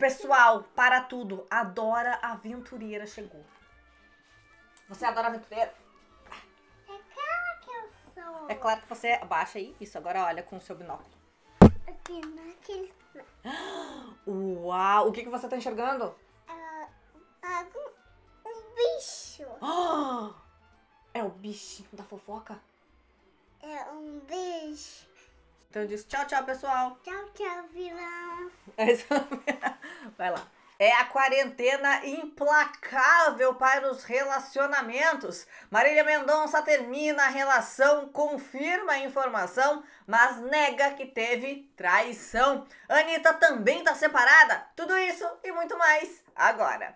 Pessoal, para tudo. Adora Aventureira chegou. Você adora Aventureira? É claro que eu sou. É claro que você... Abaixa aí. Isso, agora olha com o seu binóculo. O binóculo. Uau! O que você tá enxergando? Um bicho. Oh! É o bichinho da fofoca? É um bicho. Então eu disse tchau, tchau, pessoal. Tchau, tchau, vilão. É isso. Vai lá. É a quarentena implacável para os relacionamentos. Marília Mendonça termina a relação, confirma a informação, mas nega que teve traição. Anitta também tá separada. Tudo isso e muito mais agora.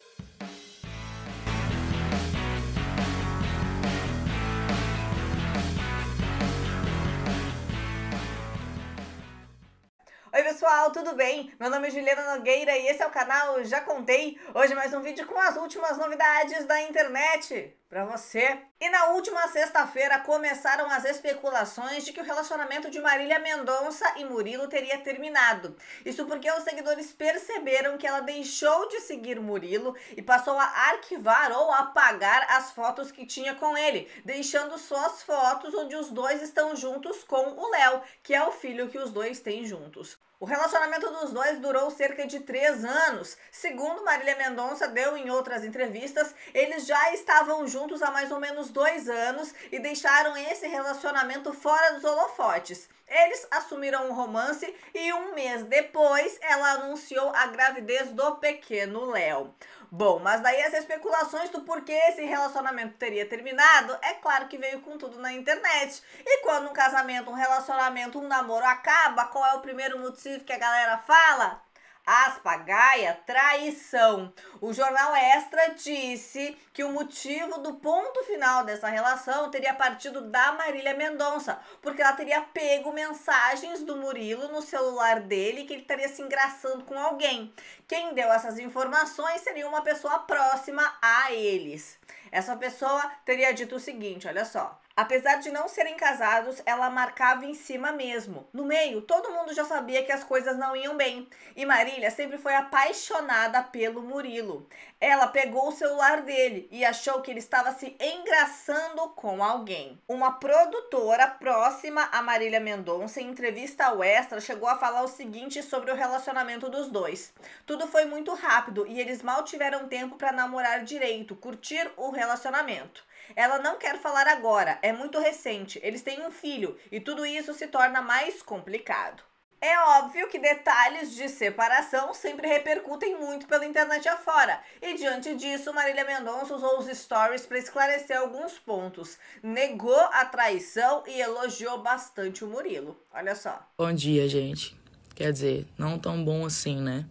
Oi pessoal, tudo bem? Meu nome é Juliana Nogueira e esse é o canal Já Contei. Hoje mais um vídeo com as últimas novidades da internet pra você. E na última sexta-feira começaram as especulações de que o relacionamento de Marília Mendonça e Murilo teria terminado. Isso porque os seguidores perceberam que ela deixou de seguir Murilo e passou a arquivar ou apagar as fotos que tinha com ele, deixando só as fotos onde os dois estão juntos com o Léo, que é o filho que os dois têm juntos. O relacionamento dos dois durou cerca de 3 anos. Segundo Marília Mendonça deu em outras entrevistas, eles já estavam juntos há mais ou menos 2 anos e deixaram esse relacionamento fora dos holofotes. Eles assumiram um romance e 1 mês depois ela anunciou a gravidez do pequeno Léo. Bom, mas daí as especulações do porquê esse relacionamento teria terminado, é claro que veio com tudo na internet. E quando um casamento, um relacionamento, um namoro acaba, qual é o primeiro motivo que a galera fala? Aspa, gaia, traição. O Jornal Extra disse que o motivo do ponto final dessa relação teria partido da Marília Mendonça, porque ela teria pego mensagens do Murilo no celular dele, que ele estaria se engraçando com alguém. Quem deu essas informações seria uma pessoa próxima a eles. Essa pessoa teria dito o seguinte, olha só. Apesar de não serem casados, ela marcava em cima mesmo. No meio, todo mundo já sabia que as coisas não iam bem. E Marília sempre foi apaixonada pelo Murilo. Ela pegou o celular dele e achou que ele estava se engraçando com alguém. Uma produtora próxima a Marília Mendonça, em entrevista ao Extra, chegou a falar o seguinte sobre o relacionamento dos dois. Tudo foi muito rápido e eles mal tiveram tempo para namorar direito, curtir o relacionamento. Ela não quer falar agora, é muito recente, eles têm um filho e tudo isso se torna mais complicado. É óbvio que detalhes de separação sempre repercutem muito pela internet afora. E diante disso, Marília Mendonça usou os stories para esclarecer alguns pontos. Negou a traição e elogiou bastante o Murilo. Olha só. Bom dia, gente. Quer dizer, não tão bom assim, né?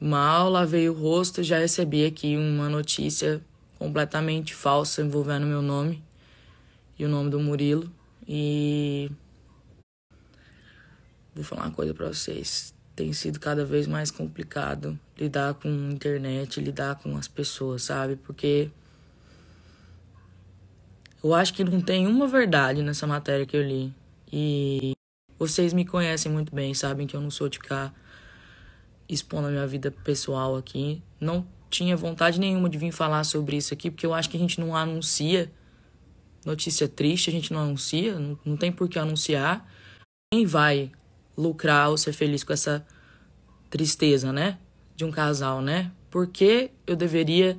Mal lavei o rosto e já recebi aqui uma notícia completamente falsa envolvendo meu nome e o nome do Murilo. E vou falar uma coisa pra vocês, tem sido cada vez mais complicado lidar com a internet, lidar com as pessoas, sabe? Porque eu acho que não tem uma verdade nessa matéria que eu li. E vocês me conhecem muito bem, sabem que eu não sou de ficar expondo a minha vida pessoal aqui. Não tinha vontade nenhuma de vir falar sobre isso aqui, porque eu acho que a gente não anuncia notícia triste, a gente não anuncia, não tem por que anunciar. Quem vai lucrar ou ser feliz com essa tristeza, né? De um casal, né? Por que eu deveria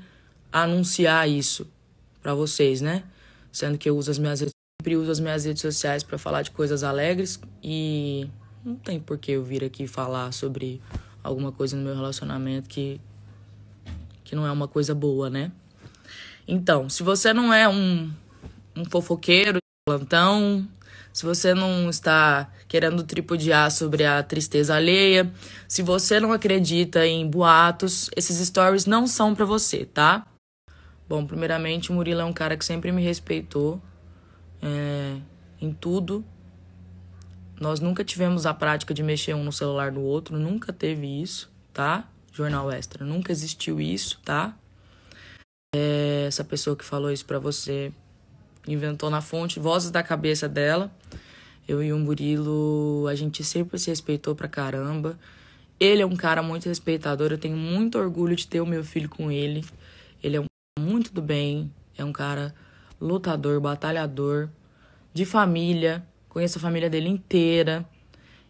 anunciar isso pra vocês, né? Sendo que eu uso as minhas redes, sempre uso as minhas redes sociais pra falar de coisas alegres e não tem por que eu vir aqui falar sobre alguma coisa no meu relacionamento que não é uma coisa boa, né? Então, se você não é um fofoqueiro de plantão, se você não está querendo tripudiar sobre a tristeza alheia, se você não acredita em boatos, esses stories não são pra você, tá? Bom, primeiramente, o Murilo é um cara que sempre me respeitou em tudo. Nós nunca tivemos a prática de mexer um no celular do outro, nunca teve isso, tá? Jornal Extra, nunca existiu isso, tá? Essa pessoa que falou isso pra você inventou na fonte, vozes da cabeça dela. Eu e o Murilo, a gente sempre se respeitou pra caramba. Ele é um cara muito respeitador, eu tenho muito orgulho de ter o meu filho com ele. Ele é um cara muito do bem, é um cara lutador, batalhador, de família, conheço a família dele inteira.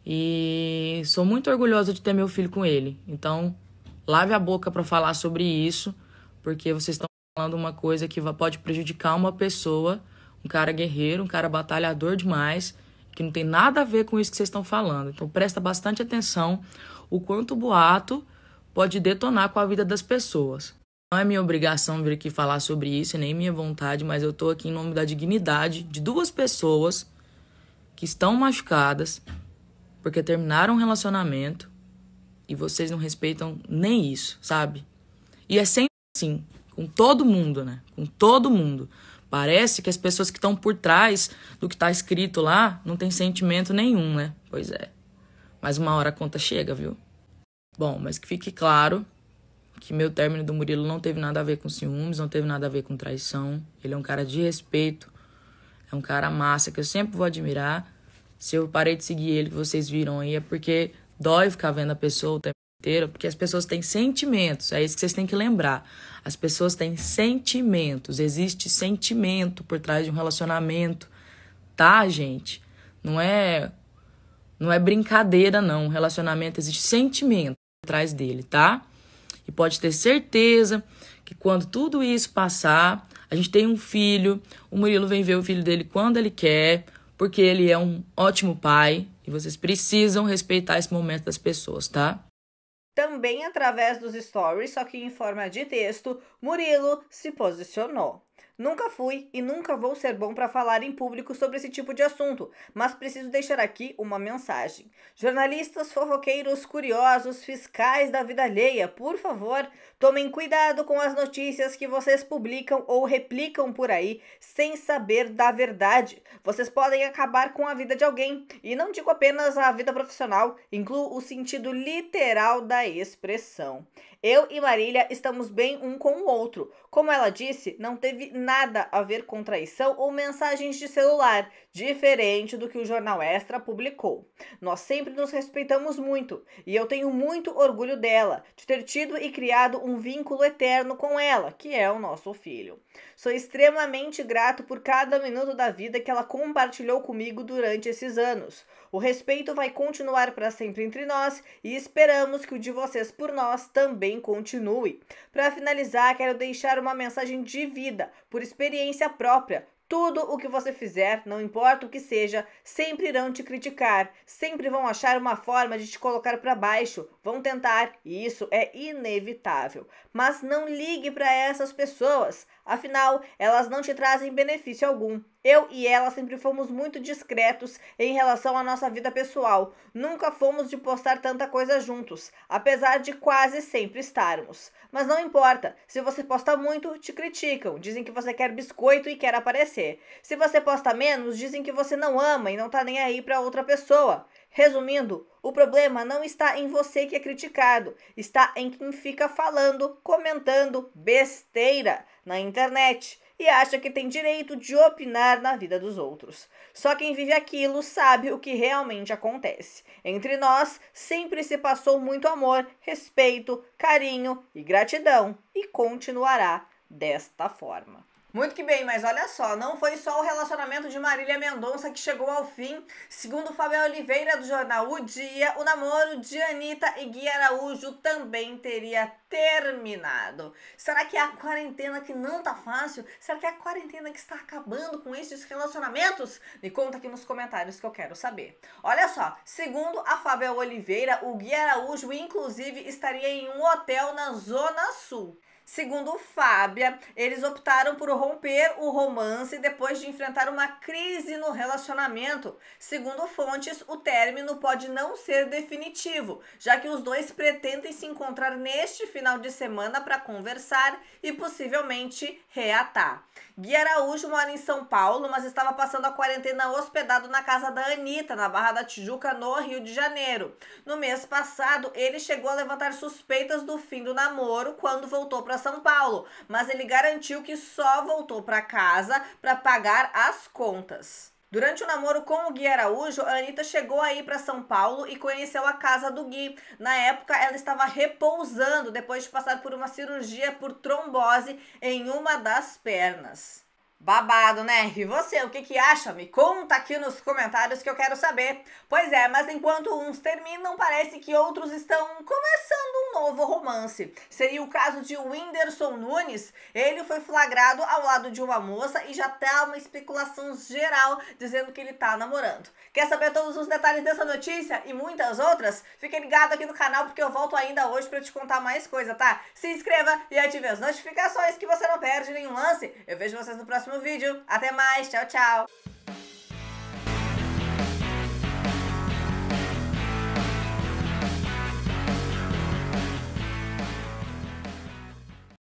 E sou muito orgulhosa de ter meu filho com ele. Então, lave a boca para falar sobre isso, porque vocês estão falando uma coisa que pode prejudicar uma pessoa, um cara guerreiro, um cara batalhador demais, que não tem nada a ver com isso que vocês estão falando. Então, presta bastante atenção o quanto o boato pode detonar com a vida das pessoas. Não é minha obrigação vir aqui falar sobre isso, nem minha vontade, mas eu tô aqui em nome da dignidade de duas pessoas que estão machucadas porque terminaram um relacionamento e vocês não respeitam nem isso, sabe? E é sempre assim, com todo mundo, né? Com todo mundo. Parece que as pessoas que estão por trás do que está escrito lá não tem sentimento nenhum, né? Pois é. Mas uma hora a conta chega, viu? Bom, mas que fique claro que meu término do Murilo não teve nada a ver com ciúmes, não teve nada a ver com traição. Ele é um cara de respeito, é um cara massa que eu sempre vou admirar. Se eu parei de seguir ele, que vocês viram aí, é porque dói ficar vendo a pessoa o tempo inteiro, porque as pessoas têm sentimentos, é isso que vocês têm que lembrar. As pessoas têm sentimentos, existe sentimento por trás de um relacionamento, tá, gente? Não é brincadeira, não. Um relacionamento existe sentimento por trás dele, tá? E pode ter certeza que quando tudo isso passar, a gente tem um filho, o Murilo vem ver o filho dele quando ele quer, porque ele é um ótimo pai e vocês precisam respeitar esse momento das pessoas, tá? Também através dos stories, só que em forma de texto, Murilo se posicionou. Nunca fui e nunca vou ser bom para falar em público sobre esse tipo de assunto, mas preciso deixar aqui uma mensagem. Jornalistas, fofoqueiros, curiosos, fiscais da vida alheia, por favor, tomem cuidado com as notícias que vocês publicam ou replicam por aí sem saber da verdade. Vocês podem acabar com a vida de alguém, e não digo apenas a vida profissional, incluo o sentido literal da expressão. Eu e Marília estamos bem um com o outro. Como ela disse, não teve nada a ver com traição ou mensagens de celular, diferente do que o Jornal Extra publicou. Nós sempre nos respeitamos muito, e eu tenho muito orgulho dela, de ter tido e criado um vínculo eterno com ela, que é o nosso filho. Sou extremamente grato por cada minuto da vida que ela compartilhou comigo durante esses anos. O respeito vai continuar para sempre entre nós e esperamos que o de vocês por nós também continue. Para finalizar, quero deixar uma mensagem de vida, por experiência própria. Tudo o que você fizer, não importa o que seja, sempre irão te criticar, sempre vão achar uma forma de te colocar para baixo, vão tentar, e isso é inevitável. Mas não ligue para essas pessoas, afinal, elas não te trazem benefício algum. Eu e ela sempre fomos muito discretos em relação à nossa vida pessoal, nunca fomos de postar tanta coisa juntos, apesar de quase sempre estarmos. Mas não importa, se você posta muito, te criticam, dizem que você quer biscoito e quer aparecer. Se você posta menos, dizem que você não ama e não tá nem aí pra outra pessoa. Resumindo, o problema não está em você que é criticado, está em quem fica falando, comentando besteira na internet e acha que tem direito de opinar na vida dos outros. Só quem vive aquilo sabe o que realmente acontece. Entre nós, sempre se passou muito amor, respeito, carinho e gratidão, e continuará desta forma. Muito que bem, mas olha só, não foi só o relacionamento de Marília Mendonça que chegou ao fim. Segundo Fábio Oliveira, do jornal O Dia, o namoro de Anitta e Gui Araújo também teria terminado. Será que é a quarentena que não tá fácil? Será que é a quarentena que está acabando com esses relacionamentos? Me conta aqui nos comentários que eu quero saber. Olha só, segundo a Fábio Oliveira, o Gui Araújo, inclusive, estaria em um hotel na Zona Sul. Segundo Fábia, eles optaram por romper o romance depois de enfrentar uma crise no relacionamento. Segundo fontes, o término pode não ser definitivo, já que os dois pretendem se encontrar neste final de semana para conversar e possivelmente reatar. Gui Araújo mora em São Paulo, mas estava passando a quarentena hospedado na casa da Anitta, na Barra da Tijuca, no Rio de Janeiro. No mês passado, ele chegou a levantar suspeitas do fim do namoro quando voltou para São Paulo, mas ele garantiu que só voltou para casa para pagar as contas. Durante o namoro com o Gui Araújo, a Anitta chegou a ir para São Paulo e conheceu a casa do Gui. Na época, ela estava repousando depois de passar por uma cirurgia por trombose em uma das pernas. Babado, né? E você, o que que acha? Me conta aqui nos comentários que eu quero saber. Pois é, mas enquanto uns terminam, parece que outros estão começando um novo romance. Seria o caso de Whindersson Nunes. Ele foi flagrado ao lado de uma moça e já tá uma especulação geral dizendo que ele tá namorando. Quer saber todos os detalhes dessa notícia e muitas outras? Fique ligado aqui no canal porque eu volto ainda hoje pra te contar mais coisa, tá? Se inscreva e ative as notificações que você não perde nenhum lance. Eu vejo vocês no próximo vídeo. Até mais, tchau, tchau!